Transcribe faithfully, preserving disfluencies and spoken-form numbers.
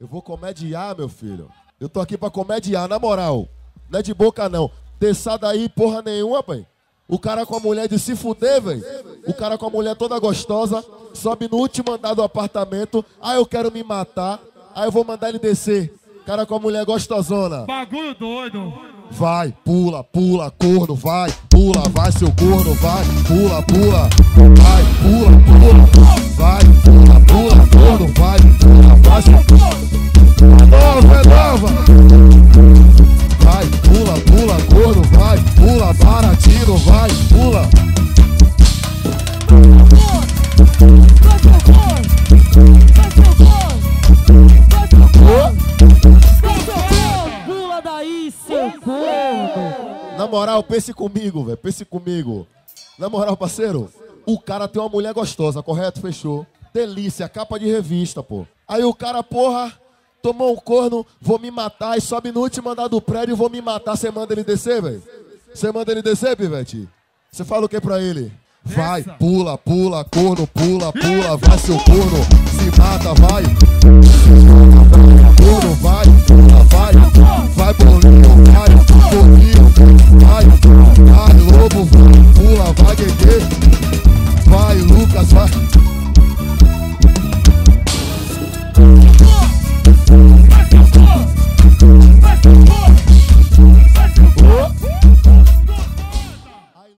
Eu vou comediar, meu filho. Eu tô aqui pra comediar, na moral. Não é de boca, não. Desçar daí porra nenhuma, pai. O cara com a mulher de se fuder, velho. O cara com a mulher toda gostosa, sobe no último andar do apartamento. Ah, eu quero me matar. Ah, eu vou mandar ele descer. Cara com a mulher gostosona. Bagulho doido. Vai, pula, pula, corno, vai. Pula, vai, seu corno, vai. Pula, pula. Vai, pula, pula. Vai, pula, pula, corno, vai. Pula, vai, seu corno. Nova, é nova. Vai, pula, pula, gordo, vai, pula, para, tiro, vai, pula. Pula daí, seu corno. Na moral, pense comigo, velho, pense comigo. Na moral, parceiro, o cara tem uma mulher gostosa, correto? Fechou. Delícia, capa de revista, pô. Aí o cara, porra... Tomou um corno, vou me matar, e sobe no último andar do prédio, vou me matar. Você manda ele descer, velho? Você manda ele descer, Pivete? Você fala o que pra ele? Vai, pula, pula, corno, pula, pula, vai seu corno, se mata, vai. Corno, vai, pula, vai, vai,